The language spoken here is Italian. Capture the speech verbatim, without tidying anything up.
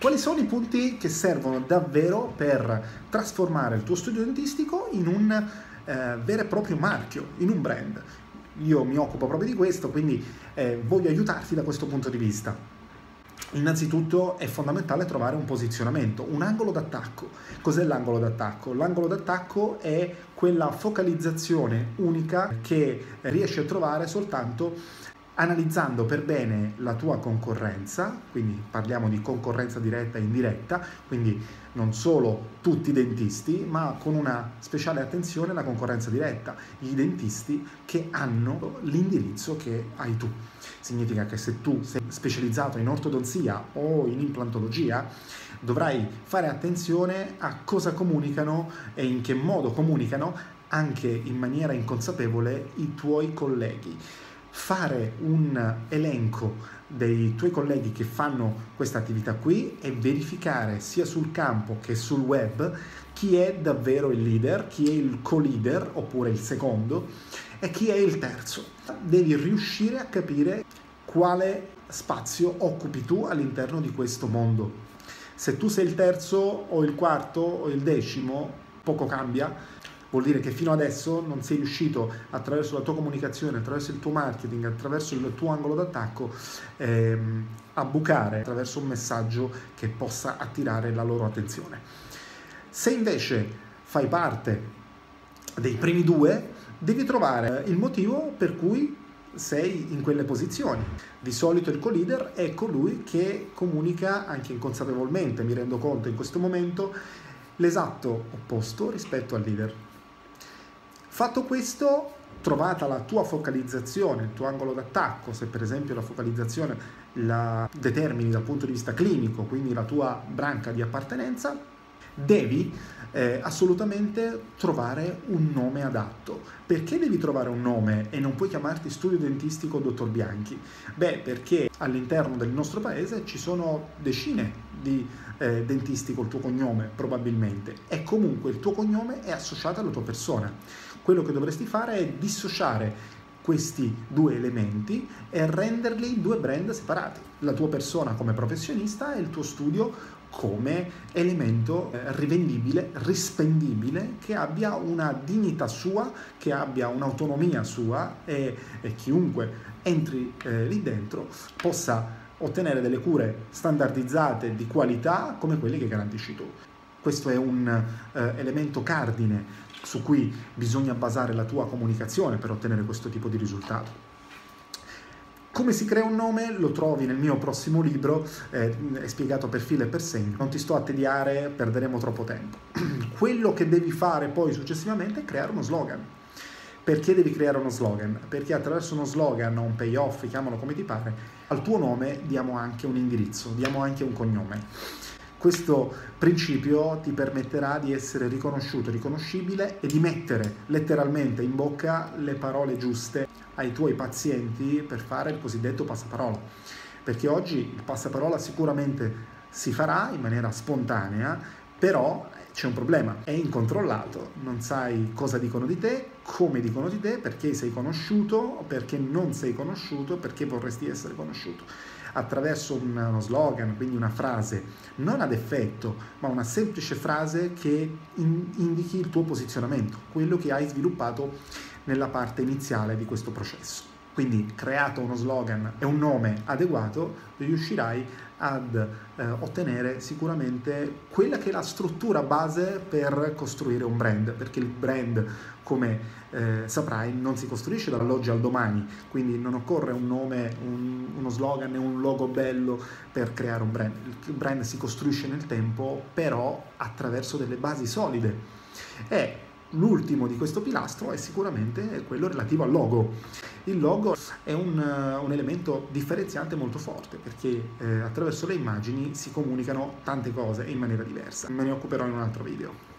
Quali sono i punti che servono davvero per trasformare il tuo studio dentistico in un eh, vero e proprio marchio, in un brand? Io mi occupo proprio di questo, quindi eh, voglio aiutarti da questo punto di vista. Innanzitutto è fondamentale trovare un posizionamento, un angolo d'attacco. Cos'è l'angolo d'attacco? L'angolo d'attacco è quella focalizzazione unica che riesci a trovare soltanto analizzando per bene la tua concorrenza, quindi parliamo di concorrenza diretta e indiretta, quindi non solo tutti i dentisti, ma con una speciale attenzione alla concorrenza diretta, i dentisti che hanno l'indirizzo che hai tu. Significa che se tu sei specializzato in ortodonzia o in implantologia, dovrai fare attenzione a cosa comunicano e in che modo comunicano, anche in maniera inconsapevole, i tuoi colleghi. Fare un elenco dei tuoi colleghi che fanno questa attività qui e verificare sia sul campo che sul web chi è davvero il leader, chi è il co-leader oppure il secondo e chi è il terzo. Devi riuscire a capire quale spazio occupi tu all'interno di questo mondo. Se tu sei il terzo o il quarto o il decimo, poco cambia. Vuol dire che fino adesso non sei riuscito, attraverso la tua comunicazione, attraverso il tuo marketing, attraverso il tuo angolo d'attacco, ehm, a bucare attraverso un messaggio che possa attirare la loro attenzione. Se invece fai parte dei primi due, devi trovare il motivo per cui sei in quelle posizioni. Di solito il co-leader è colui che comunica anche inconsapevolmente, mi rendo conto in questo momento, l'esatto opposto rispetto al leader. Fatto questo, trovata la tua focalizzazione, il tuo angolo d'attacco, se per esempio la focalizzazione la determini dal punto di vista clinico, quindi la tua branca di appartenenza, devi eh, assolutamente trovare un nome adatto. Perché devi trovare un nome e non puoi chiamarti Studio Dentistico Dottor Bianchi? Beh, perché all'interno del nostro paese ci sono decine di eh, dentisti col tuo cognome, probabilmente, e comunque il tuo cognome è associato alla tua persona. Quello che dovresti fare è dissociare questi due elementi e renderli due brand separati, la tua persona come professionista e il tuo studio come elemento eh, rivendibile, rispendibile, che abbia una dignità sua, che abbia un'autonomia sua e, e chiunque entri eh, lì dentro possa ottenere delle cure standardizzate di qualità come quelle che garantisci tu. Questo è un eh, elemento cardine su cui bisogna basare la tua comunicazione per ottenere questo tipo di risultato. Come si crea un nome? Lo trovi nel mio prossimo libro, eh, è spiegato per filo e per segno. Non ti sto a tediare, perderemo troppo tempo. Quello che devi fare poi successivamente è creare uno slogan. Perché devi creare uno slogan? Perché attraverso uno slogan o un payoff, chiamalo come ti pare, al tuo nome diamo anche un indirizzo, diamo anche un cognome. Questo principio ti permetterà di essere riconosciuto, riconoscibile e di mettere letteralmente in bocca le parole giuste ai tuoi pazienti per fare il cosiddetto passaparola. Perché oggi il passaparola sicuramente si farà in maniera spontanea, però c'è un problema, è incontrollato, non sai cosa dicono di te, come dicono di te, perché sei conosciuto, perché non sei conosciuto, perché vorresti essere conosciuto. Attraverso uno slogan, quindi una frase non ad effetto, ma una semplice frase che in- indichi il tuo posizionamento, quello che hai sviluppato nella parte iniziale di questo processo. Quindi, creato uno slogan e un nome adeguato, riuscirai ad eh, ottenere sicuramente quella che è la struttura base per costruire un brand, perché il brand, come eh, saprai, non si costruisce dall'oggi al domani, quindi non occorre un nome, un, uno slogan e un logo bello per creare un brand. Il brand si costruisce nel tempo, però attraverso delle basi solide. E l'ultimo di questo pilastro è sicuramente quello relativo al logo. Il logo è un, un elemento differenziante molto forte, perché eh, attraverso le immagini si comunicano tante cose in maniera diversa. Me ne occuperò in un altro video.